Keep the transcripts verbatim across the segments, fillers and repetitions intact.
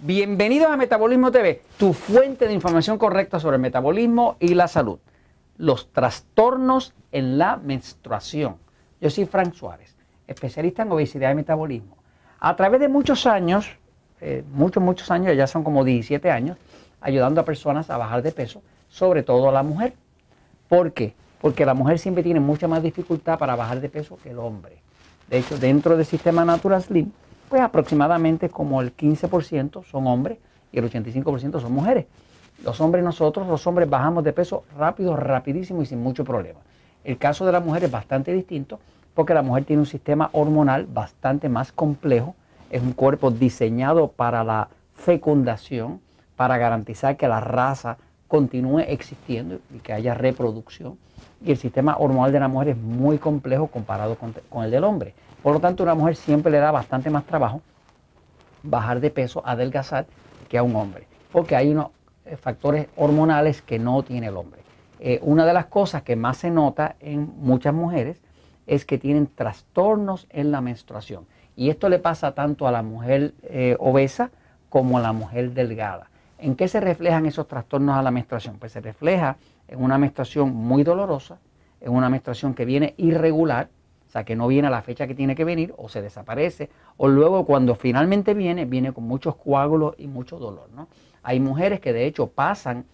Bienvenidos a Metabolismo T V, tu fuente de información correcta sobre el metabolismo y la salud. Los trastornos en la menstruación. Yo soy Frank Suárez, especialista en obesidad y metabolismo. A través de muchos años, eh, muchos, muchos años, ya son como diecisiete años, ayudando a personas a bajar de peso, sobre todo a la mujer. ¿Por qué? Porque la mujer siempre tiene mucha más dificultad para bajar de peso que el hombre. De hecho, dentro del sistema Natural Slim, pues aproximadamente como el quince por ciento son hombres y el ochenta y cinco por ciento son mujeres. Los hombres nosotros, los hombres bajamos de peso rápido, rapidísimo y sin mucho problema. El caso de la mujer es bastante distinto porque la mujer tiene un sistema hormonal bastante más complejo. Es un cuerpo diseñado para la fecundación, para garantizar que la raza continúe existiendo y que haya reproducción. Y el sistema hormonal de la mujer es muy complejo comparado con, con el del hombre. Por lo tanto, a una mujer siempre le da bastante más trabajo bajar de peso, adelgazar, que a un hombre, porque hay unos factores hormonales que no tiene el hombre. Eh, una de las cosas que más se nota en muchas mujeres es que tienen trastornos en la menstruación. Y esto le pasa tanto a la mujer eh, obesa como a la mujer delgada. ¿En qué se reflejan esos trastornos a la menstruación? Pues se refleja en una menstruación muy dolorosa, en una menstruación que viene irregular, o sea, que no viene a la fecha que tiene que venir, o se desaparece, o luego cuando finalmente viene, viene con muchos coágulos y mucho dolor, ¿no? Hay mujeres que de hecho pasan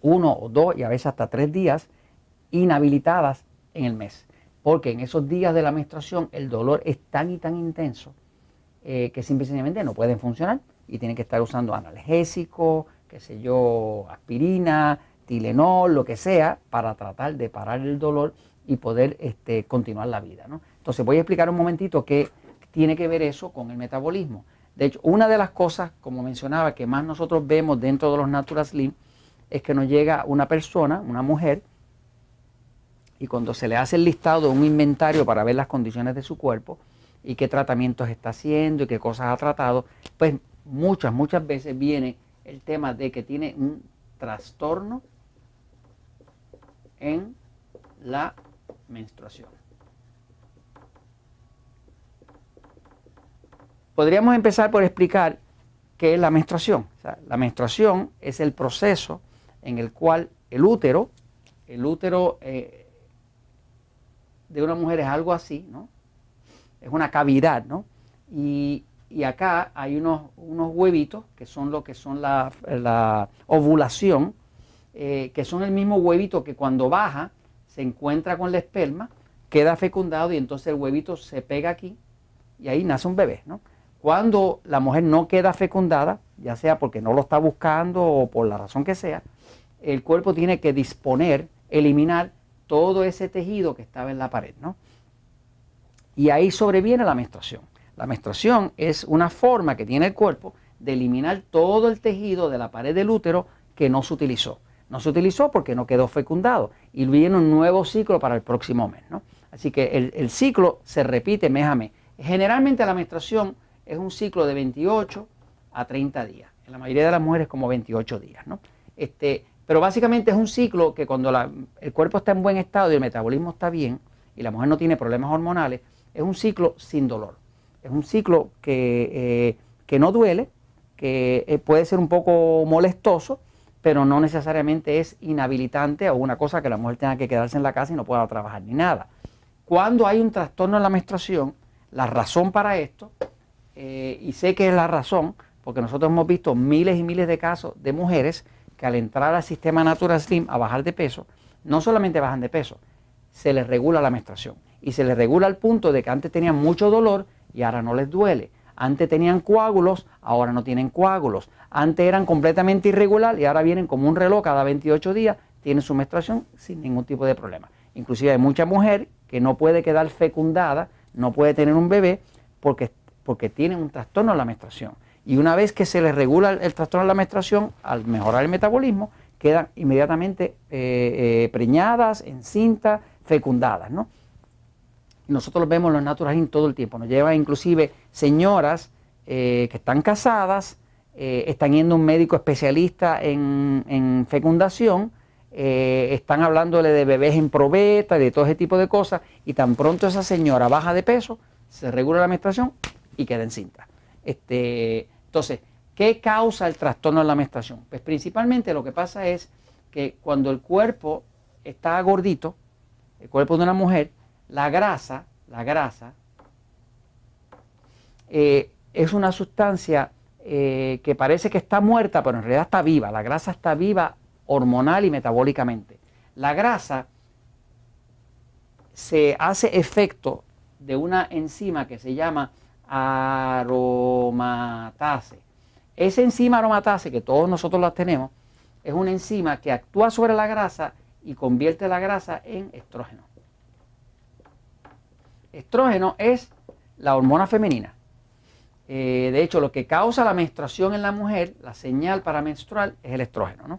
uno o dos y a veces hasta tres días inhabilitadas en el mes, porque en esos días de la menstruación el dolor es tan y tan intenso eh, que simplemente no pueden funcionar y tienen que estar usando analgésicos, qué sé yo, aspirina, Tylenol, lo que sea, para tratar de parar el dolor y poder este, continuar la vida, ¿no? Entonces voy a explicar un momentito qué tiene que ver eso con el metabolismo. De hecho, una de las cosas, como mencionaba, que más nosotros vemos dentro de los Natural Slim es que nos llega una persona, una mujer, y cuando se le hace el listado, un inventario para ver las condiciones de su cuerpo y qué tratamientos está haciendo y qué cosas ha tratado, pues muchas, muchas veces viene el tema de que tiene un trastorno en la menstruación. Podríamos empezar por explicar qué es la menstruación. O sea, la menstruación es el proceso en el cual el útero, el útero eh, de una mujer es algo así, ¿no? Es una cavidad, ¿no? Y, y acá hay unos, unos huevitos que son lo que son la, la ovulación, eh, que son el mismo huevito que cuando baja se encuentra con la esperma, queda fecundado y entonces el huevito se pega aquí y ahí nace un bebé, ¿no? Cuando la mujer no queda fecundada, ya sea porque no lo está buscando o por la razón que sea, el cuerpo tiene que disponer, eliminar todo ese tejido que estaba en la pared, ¿no? Y ahí sobreviene la menstruación. La menstruación es una forma que tiene el cuerpo de eliminar todo el tejido de la pared del útero que no se utilizó. No se utilizó porque no quedó fecundado y viene un nuevo ciclo para el próximo mes, ¿no? Así que el, el ciclo se repite mes a mes. Generalmente la menstruación es un ciclo de veintiocho a treinta días. En la mayoría de las mujeres como veintiocho días, ¿no? Este, pero básicamente es un ciclo que cuando la, el cuerpo está en buen estado y el metabolismo está bien y la mujer no tiene problemas hormonales, es un ciclo sin dolor. Es un ciclo que, eh, que no duele, que eh, puede ser un poco molestoso, pero no necesariamente es inhabilitante o una cosa que la mujer tenga que quedarse en la casa y no pueda trabajar ni nada. Cuando hay un trastorno en la menstruación, la razón para esto, eh, y sé que es la razón, porque nosotros hemos visto miles y miles de casos de mujeres que al entrar al sistema Natural Slim a bajar de peso, no solamente bajan de peso, se les regula la menstruación. Y se les regula al punto de que antes tenían mucho dolor y ahora no les duele. Antes tenían coágulos, ahora no tienen coágulos. Antes eran completamente irregular y ahora vienen como un reloj cada veintiocho días, tienen su menstruación sin ningún tipo de problema. Inclusive hay mucha mujer que no puede quedar fecundada, no puede tener un bebé porque, porque tienen un trastorno en la menstruación. Y una vez que se les regula el trastorno en la menstruación, al mejorar el metabolismo, quedan inmediatamente eh, eh, preñadas, encintas, fecundadas, ¿no? Nosotros los vemos en los Natural Slim todo el tiempo. Nos llevan inclusive señoras eh, que están casadas, eh, están yendo a un médico especialista en, en fecundación, eh, están hablándole de bebés en probeta y de todo ese tipo de cosas, y tan pronto esa señora baja de peso, se regula la menstruación y queda encinta. Este, entonces, ¿Qué causa el trastorno de la menstruación? Pues principalmente lo que pasa es que cuando el cuerpo está gordito, el cuerpo de una mujer, la grasa, la grasa eh, es una sustancia eh, que parece que está muerta, pero en realidad está viva. La grasa está viva hormonal y metabólicamente. La grasa se hace efecto de una enzima que se llama aromatase. Esa enzima aromatase, que todos nosotros la tenemos, es una enzima que actúa sobre la grasa y convierte la grasa en estrógeno. Estrógeno es la hormona femenina. Eh, de hecho, lo que causa la menstruación en la mujer, la señal para menstruar, es el estrógeno, ¿no?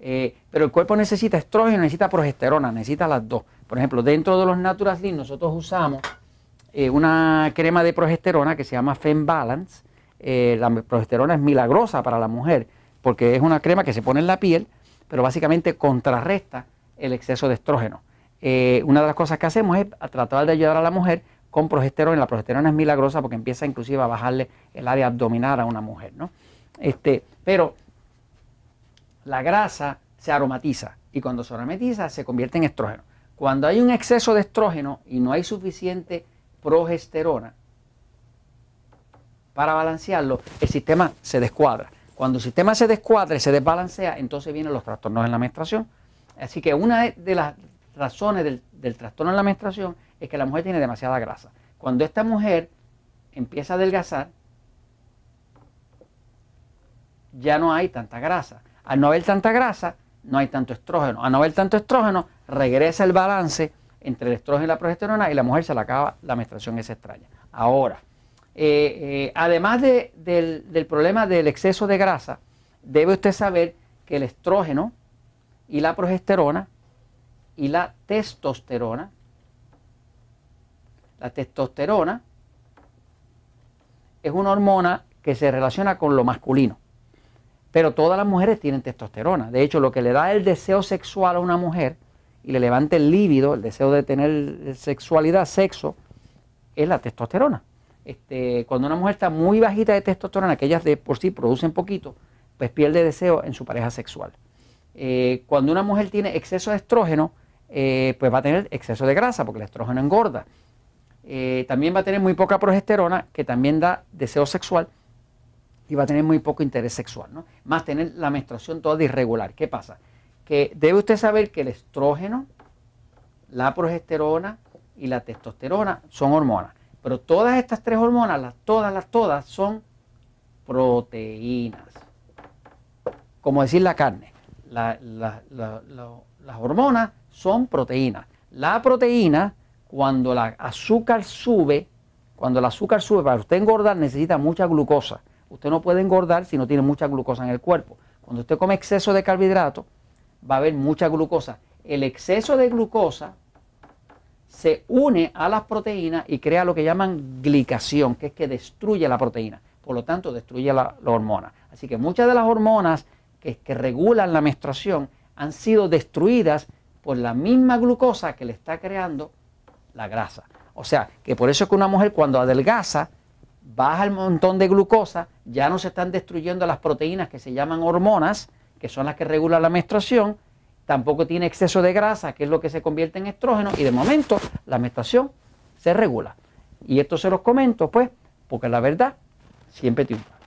Eh, pero el cuerpo necesita estrógeno, necesita progesterona, necesita las dos. Por ejemplo, dentro de los Natural Slim nosotros usamos eh, una crema de progesterona que se llama Fem Balance. Eh, la progesterona es milagrosa para la mujer porque es una crema que se pone en la piel, pero básicamente contrarresta el exceso de estrógeno. Eh, una de las cosas que hacemos es tratar de ayudar a la mujer con progesterona. La progesterona es milagrosa porque empieza inclusive a bajarle el área abdominal a una mujer, ¿no? Este, pero la grasa se aromatiza y cuando se aromatiza se convierte en estrógeno. Cuando hay un exceso de estrógeno y no hay suficiente progesterona para balancearlo, el sistema se descuadra. Cuando el sistema se descuadra y se desbalancea, entonces vienen los trastornos en la menstruación. Así que una de las razones del, del trastorno en la menstruación es que la mujer tiene demasiada grasa. Cuando esta mujer empieza a adelgazar, ya no hay tanta grasa. Al no haber tanta grasa, no hay tanto estrógeno. Al no haber tanto estrógeno, regresa el balance entre el estrógeno y la progesterona y la mujer se le acaba la menstruación esa extraña. Ahora, eh, eh, además de, del, del problema del exceso de grasa, debe usted saber que el estrógeno y la progesterona y la testosterona, la testosterona es una hormona que se relaciona con lo masculino. Pero todas las mujeres tienen testosterona. De hecho, lo que le da el deseo sexual a una mujer y le levanta el líbido, el deseo de tener sexualidad, sexo, es la testosterona. Este, cuando una mujer está muy bajita de testosterona, que ellas de por sí producen poquito, pues pierde deseo en su pareja sexual. Eh, cuando una mujer tiene exceso de estrógeno, eh, pues va a tener exceso de grasa, porque el estrógeno engorda. Eh, también va a tener muy poca progesterona, que también da deseo sexual, y va a tener muy poco interés sexual, ¿no? Más tener la menstruación toda irregular. ¿Qué pasa? Que debe usted saber que el estrógeno, la progesterona y la testosterona son hormonas. Pero todas estas tres hormonas, las todas, las todas, son proteínas. Como decir la carne. La, la, la, la, las hormonas son proteínas. La proteína, cuando la azúcar sube, cuando el azúcar sube, para usted engordar necesita mucha glucosa. Usted no puede engordar si no tiene mucha glucosa en el cuerpo. Cuando usted come exceso de carbohidratos, va a haber mucha glucosa. El exceso de glucosa se une a las proteínas y crea lo que llaman glicación, que es que destruye la proteína. Por lo tanto, destruye la, la hormona. Así que muchas de las hormonas que, que regulan la menstruación han sido destruidas por la misma glucosa que le está creando la grasa. O sea, que por eso es que una mujer cuando adelgaza, baja el montón de glucosa, ya no se están destruyendo las proteínas que se llaman hormonas, que son las que regulan la menstruación, tampoco tiene exceso de grasa, que es lo que se convierte en estrógeno, y de momento la menstruación se regula. Y esto se los comento, pues, porque la verdad siempre triunfa.